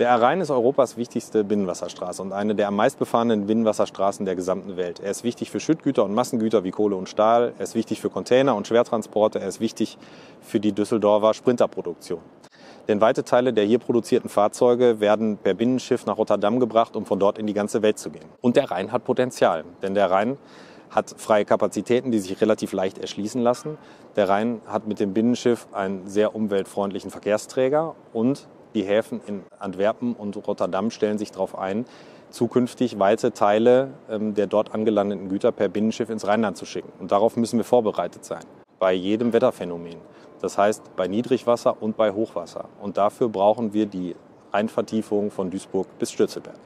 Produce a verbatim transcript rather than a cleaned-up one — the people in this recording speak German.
Der Rhein ist Europas wichtigste Binnenwasserstraße und eine der am meistbefahrenen Binnenwasserstraßen der gesamten Welt. Er ist wichtig für Schüttgüter und Massengüter wie Kohle und Stahl. Er ist wichtig für Container und Schwertransporte. Er ist wichtig für die Düsseldorfer Sprinterproduktion. Denn weite Teile der hier produzierten Fahrzeuge werden per Binnenschiff nach Rotterdam gebracht, um von dort in die ganze Welt zu gehen. Und der Rhein hat Potenzial, denn der Rhein hat freie Kapazitäten, die sich relativ leicht erschließen lassen. Der Rhein hat mit dem Binnenschiff einen sehr umweltfreundlichen Verkehrsträger und die Häfen in Antwerpen und Rotterdam stellen sich darauf ein, zukünftig weite Teile der dort angelandeten Güter per Binnenschiff ins Rheinland zu schicken. Und darauf müssen wir vorbereitet sein. Bei jedem Wetterphänomen. Das heißt bei Niedrigwasser und bei Hochwasser. Und dafür brauchen wir die Rheinvertiefung von Duisburg bis Stürzelberg.